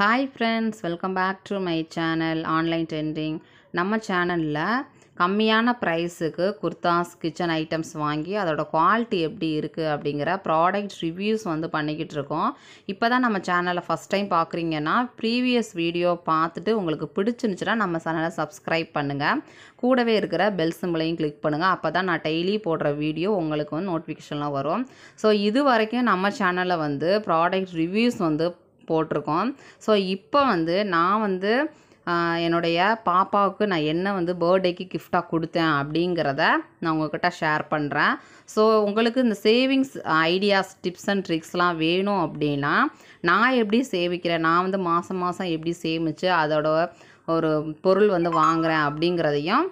Hi friends, welcome back to my channel Online Trending. நம்ம சேனல்ல கம்மியான பிரைஸ்க்கு குர்தாஸ் கிச்சன் ஐட்டம்ஸ் வாங்கி அதோட குவாலிட்டி எப்படி இருக்கு அப்படிங்கற ப்ராடக்ட் ரிவ்யூஸ் வந்து பண்ணிக்கிட்டு இருக்கோம். இப்போதான் நம்ம சேனலை ஃபர்ஸ்ட் டைம் பார்க்குறீங்கன்னா ப்ரீவியஸ் வீடியோ பார்த்துட்டு உங்களுக்கு பிடிச்சிருந்துச்சுனா நம்ம சேனலை சப்ஸ்கிரைப் பண்ணுங்க. கூடவே இருக்கிற பெல் சிம்பலையும் கிளிக் பண்ணுங்க. அப்பதான் நான் டெய்லி போடுற வீடியோ உங்களுக்கு வந்து நோட்டிஃபிகேஷன்லாம் வரும். ஸோ இது வரைக்கும் நம்ம சேனல்ல வந்து ப்ராடக்ட் ரிவ்யூஸ் வந்து போட்டுருக்கோம். ஸோ இப்போ வந்து நான் வந்து என்னுடைய பாப்பாவுக்கு நான் என்ன வந்து பர்த்டேக்கு கிஃப்டாக கொடுத்தேன் அப்படிங்கிறத நான் உங்கள்கிட்ட ஷேர் பண்ணுறேன். ஸோ உங்களுக்கு இந்த சேவிங்ஸ் ஐடியாஸ் டிப்ஸ் அண்ட் ட்ரிக்ஸ்லாம் வேணும் அப்படின்னா நான் எப்படி சேவிக்கிறேன், நான் வந்து மாதம் மாதம் எப்படி சேமித்து அதோட ஒரு பொருள் வந்து வாங்குகிறேன் அப்படிங்கிறதையும்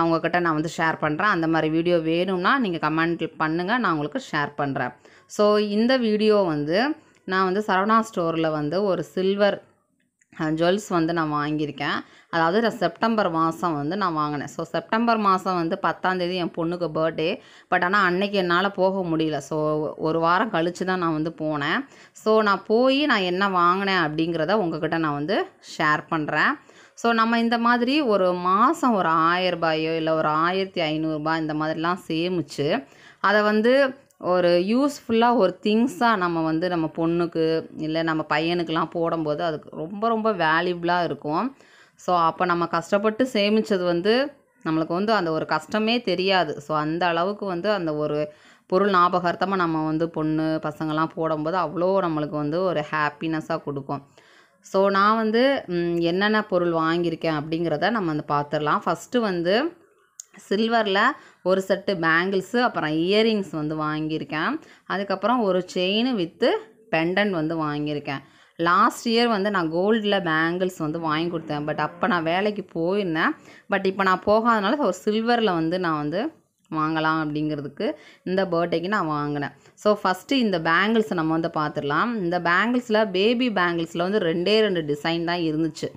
அவங்கக்கிட்ட நான் வந்து ஷேர் பண்ணுறேன். அந்த மாதிரி வீடியோ வேணும்னா நீங்கள் கமெண்ட் பண்ணுங்கள், நான் உங்களுக்கு ஷேர் பண்ணுறேன். ஸோ இந்த வீடியோ வந்து நான் வந்து சரவணா ஸ்டோரில் வந்து ஒரு சில்வர் ஜுவல்ஸ் வந்து நான் வாங்கியிருக்கேன். அதாவது செப்டம்பர் மாதம் வந்து நான் வாங்கினேன். ஸோ செப்டம்பர் மாதம் வந்து 10ஆம் தேதி என் பொண்ணுக்கு பர்த்டே. பட் ஆனால் அன்றைக்கி என்னால் போக முடியல. ஸோ ஒரு வாரம் கழித்து தான் நான் வந்து போனேன். ஸோ நான் போய் நான் என்ன வாங்கினேன் அப்படிங்கிறத உங்கள்கிட்ட நான் வந்து ஷேர் பண்ணுறேன். ஸோ நம்ம இந்த மாதிரி ஒரு மாதம் ஒரு 1000 ரூபாயோ இல்லை ஒரு 1500 ரூபாய் இந்த மாதிரிலாம் சேமித்து அதை வந்து ஒரு யூஸ்ஃபுல்லாக ஒரு திங்ஸாக நம்ம வந்து நம்ம பொண்ணுக்கு இல்லை நம்ம பையனுக்கெலாம் போடும்போது அதுக்கு ரொம்ப ரொம்ப வேல்யூபிளாக இருக்கும். ஸோ அப்போ நம்ம கஷ்டப்பட்டு சேமித்தது வந்து நம்மளுக்கு வந்து அந்த ஒரு கஷ்டமே தெரியாது. ஸோ அந்த அளவுக்கு வந்து அந்த ஒரு பொருள் ஞாபகார்த்தமாக நம்ம வந்து பொண்ணு பசங்கள்லாம் போடும்போது அவ்வளோ நம்மளுக்கு வந்து ஒரு ஹாப்பினஸ்ஸாக கொடுக்கும். ஸோ நான் வந்து என்னென்ன பொருள் வாங்கியிருக்கேன் அப்படிங்கிறத நம்ம வந்து பார்த்துடலாம். ஃபஸ்ட்டு வந்து சில்வரில் ஒரு செட்டு பேங்கிள்ஸு, அப்புறம் இயரிங்ஸ் வந்து வாங்கியிருக்கேன். அதுக்கப்புறம் ஒரு செயின் வித்து பெண்டன்ட் வந்து வாங்கியிருக்கேன். லாஸ்ட் இயர் வந்து நான் கோல்டில் பேங்கிள்ஸ் வந்து வாங்கி கொடுத்தேன். பட் அப்போ நான் வேலைக்கு போயிருந்தேன். பட் இப்போ நான் போகாதனால ஒரு சில்வரில் வந்து நான் வந்து வாங்கலாம் அப்படிங்கிறதுக்கு இந்த பர்த்டேக்கு நான் வாங்கினேன். ஸோ ஃபஸ்ட்டு இந்த பேங்கிள்ஸை நம்ம வந்து பார்த்துடலாம். இந்த பேங்கிள்ஸில் பேபி பேங்கிள்ஸில் வந்து 2 டிசைன் தான் இருந்துச்சு.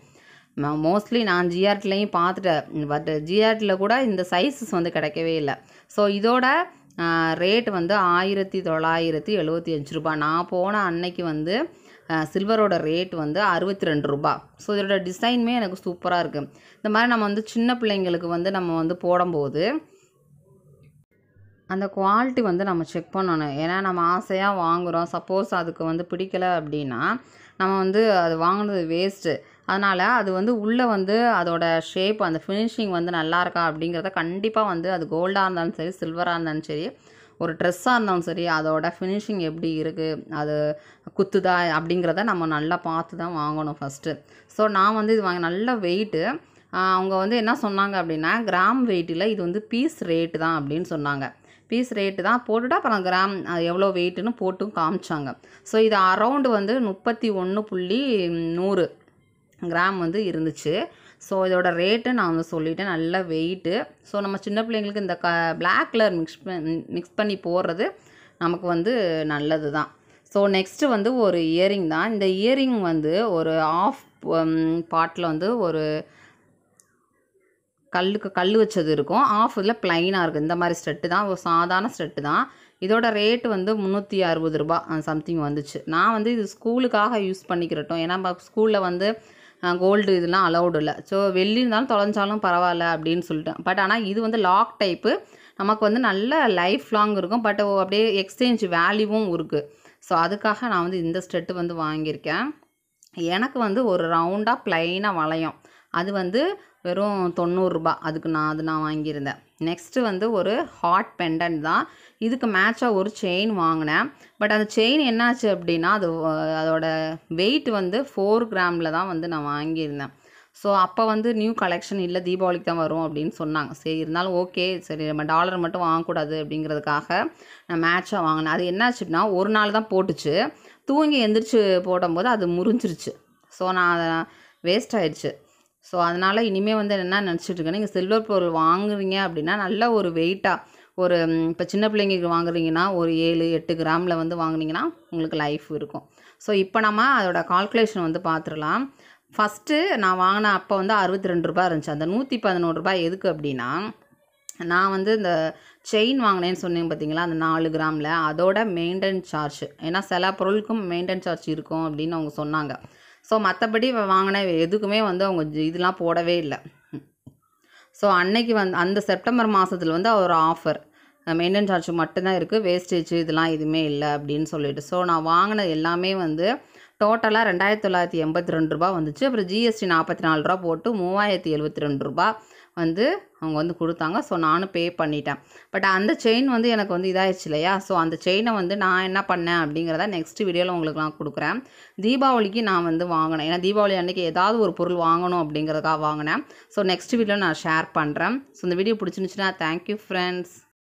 மோஸ்ட்லி நான் ஜிஆர்டிலையும் பார்த்துட்டேன். பட் ஜிஆர்டியில் கூட இந்த சைஸஸ் வந்து கிடைக்கவே இல்லை. ஸோ இதோட ரேட் வந்து 1975 ரூபா. நான் போன அன்னைக்கு வந்து சில்வரோட ரேட் வந்து 62 ரூபா. ஸோ இதோட டிசைனுமே எனக்கு சூப்பராக இருக்குது. இந்த மாதிரி நம்ம வந்து சின்ன பிள்ளைங்களுக்கு வந்து நம்ம வந்து போடும்போது அந்த குவாலிட்டி வந்து நம்ம செக் பண்ணணும். ஏன்னா நம்ம ஆசையாக வாங்குகிறோம். சப்போஸ் அதுக்கு வந்து பிடிக்கலை அப்படின்னா நம்ம வந்து அது வாங்கினது வேஸ்ட்டு. அதனால் அது வந்து உள்ளே வந்து அதோட ஷேப் அந்த ஃபினிஷிங் வந்து நல்லா இருக்கா அப்படிங்கிறத கண்டிப்பாக வந்து அது கோல்டாக இருந்தாலும் சரி சில்வராக இருந்தாலும் சரி ஒரு ட்ரெஸ்ஸாக இருந்தாலும் சரி அதோட ஃபினிஷிங் எப்படி இருக்குது, அது குத்துதா அப்படிங்கிறத நம்ம நல்லா பார்த்து தான் வாங்கணும் ஃபஸ்ட்டு. ஸோ நான் வந்து இது வாங்க நல்ல வெயிட்டு. அவங்க வந்து என்ன சொன்னாங்க அப்படின்னா கிராம் வெயிட்டில் இது வந்து பீஸ் ரேட்டு தான் அப்படின்னு சொன்னாங்க. பீஸ் ரேட்டு தான் போட்டுவிட்டு அப்புறம் கிராம் எவ்வளோ வெயிட்டுன்னு போட்டும் காமிச்சாங்க. ஸோ இது அரௌண்டு வந்து 31.100 கிராம் வந்து இருந்துச்சு. ஸோ இதோட ரேட்டு நான் வந்து சொல்லிவிட்டேன். நல்ல வெயிட்டு. ஸோ நம்ம சின்ன பிள்ளைங்களுக்கு இந்த பிளாக் கலர் மிக்ஸ் பண்ணி போடுறது நமக்கு வந்து நல்லது தான். ஸோ நெக்ஸ்ட்டு வந்து ஒரு இயரிங் தான். இந்த இயரிங் வந்து ஒரு ஆஃப் பாட்டில் வந்து ஒரு கல் வச்சது இருக்கும். ஆஃப் இதில் பிளைனாக இருக்குது. இந்த மாதிரி ஸ்டெட்டு தான், ஒரு சாதாரண ஸ்டெட்டு தான். இதோட ரேட்டு வந்து 360 ரூபா சம்திங் வந்துச்சு. நான் வந்து இது ஸ்கூலுக்காக யூஸ் பண்ணிக்கிறட்டும். ஏன்னா நம்ம ஸ்கூலில் வந்து கோல்டு இதெல்லாம் அலௌடு இல்லை. ஸோ வெளியே இருந்தாலும் தொலைஞ்சாலும் பரவாயில்ல அப்படின்னு சொல்லிட்டேன். பட் ஆனால் இது வந்து லாக் டைப்பு, நமக்கு வந்து நல்ல லைஃப் லாங் இருக்கும். பட் அப்படியே எக்ஸ்சேஞ்ச் வேல்யூவும் இருக்குது. ஸோ அதுக்காக நான் வந்து இந்த ஸ்டெட்டு வந்து வாங்கியிருக்கேன். எனக்கு வந்து ஒரு ரவுண்டாக பிளைனாக வளையும், அது வந்து வெறும் 90 ரூபா. அது நான் வாங்கியிருந்தேன். நெக்ஸ்ட்டு வந்து ஒரு ஹார்ட் பெண்டன்ட் தான். இதுக்கு மேட்சாக ஒரு செயின் வாங்கினேன். பட் அந்த செயின் என்னாச்சு அப்படின்னா அதோட வெயிட் வந்து 4 கிராமில் தான் வந்து நான் வாங்கியிருந்தேன். ஸோ அப்போ வந்து நியூ கலெக்ஷன் இல்லை, தீபாவளிக்கு தான் வரும் அப்படின்னு சொன்னாங்க. சரி இருந்தாலும் ஓகே, சரி நம்ம டாலர் மட்டும் வாங்கக்கூடாது அப்படிங்கிறதுக்காக நான் மேட்சாக வாங்கினேன். அது என்னாச்சுன்னா ஒரு நாள் தான் போட்டுச்சு, தூங்கி எந்திரிச்சு போடும்போது அது முறிஞ்சிருச்சு. ஸோ நான் அதை வேஸ்ட் ஆயிடுச்சு. ஸோ அதனால் இனிமேல் வந்து என்ன நினச்சிட்ருக்கேன், நீங்கள் சில்வர் பொருள் வாங்குறீங்க அப்படின்னா நல்ல ஒரு வெயிட்டாக ஒரு இப்போ சின்ன பிள்ளைங்களுக்கு வாங்குறீங்கன்னா ஒரு 7-8 கிராமில் வந்து வாங்குனீங்கன்னா உங்களுக்கு லைஃப் இருக்கும். ஸோ இப்போ நம்ம அதோட கால்குலேஷன் வந்து பார்த்துடலாம். ஃபஸ்ட்டு நான் வாங்கின அப்போ வந்து 62 ரூபா இருந்துச்சு. அந்த 111 ரூபாய் எதுக்கு அப்படின்னா நான் வந்து இந்த செயின் வாங்கினேன்னு சொன்னேன் பார்த்தீங்களா, அந்த 4 கிராமில் அதோட மெயின்டென் சார்ஜ். ஏன்னா சில பொருளுக்கும் மெயின்டென் சார்ஜ் இருக்கும் அப்படின்னு அவங்க சொன்னாங்க. ஸோ மற்றபடி வாங்கின எதுக்குமே வந்து அவங்க இதெல்லாம் போடவே இல்லை. ஸோ அன்னைக்கு வந்து அந்த செப்டம்பர் மாதத்தில் வந்து ஒரு ஆஃபர், மெயின்டெனன்ஸ் சார்ஜ் மட்டும்தான் இருக்குது, வேஸ்டேஜ் இதெல்லாம் எதுவுமே இல்லை அப்படின்னு சொல்லிட்டு. ஸோ நான் வாங்கினது எல்லாமே வந்து டோட்டலாக 2982 ரூபா வந்துச்சு. அப்புறம் ஜிஎஸ்டி 44 ரூபா போட்டு 3072 ரூபா வந்து அவங்க வந்து கொடுத்தாங்க. ஸோ நானும் பே பண்ணிட்டேன். பட் அந்த செயின் வந்து எனக்கு வந்து இதாகிடுச்சு இல்லையா. ஸோ அந்த செயினை வந்து நான் என்ன பண்ணேன் அப்படிங்கிறத நெக்ஸ்ட் வீடியோவில் உங்களுக்கு நான் கொடுக்குறேன். தீபாவளிக்கு நான் வந்து வாங்கினேன், ஏன்னா தீபாவளி அன்றைக்கி ஏதாவது ஒரு பொருள் வாங்கணும் அப்படிங்கிறதுக்காக வாங்கினேன். ஸோ நெக்ஸ்ட் வீடியோவில் நான் ஷேர் பண்ணுறேன். ஸோ இந்த வீடியோ பிடிச்சிருந்துச்சுன்னா தேங்க்யூ ஃப்ரெண்ட்ஸ்.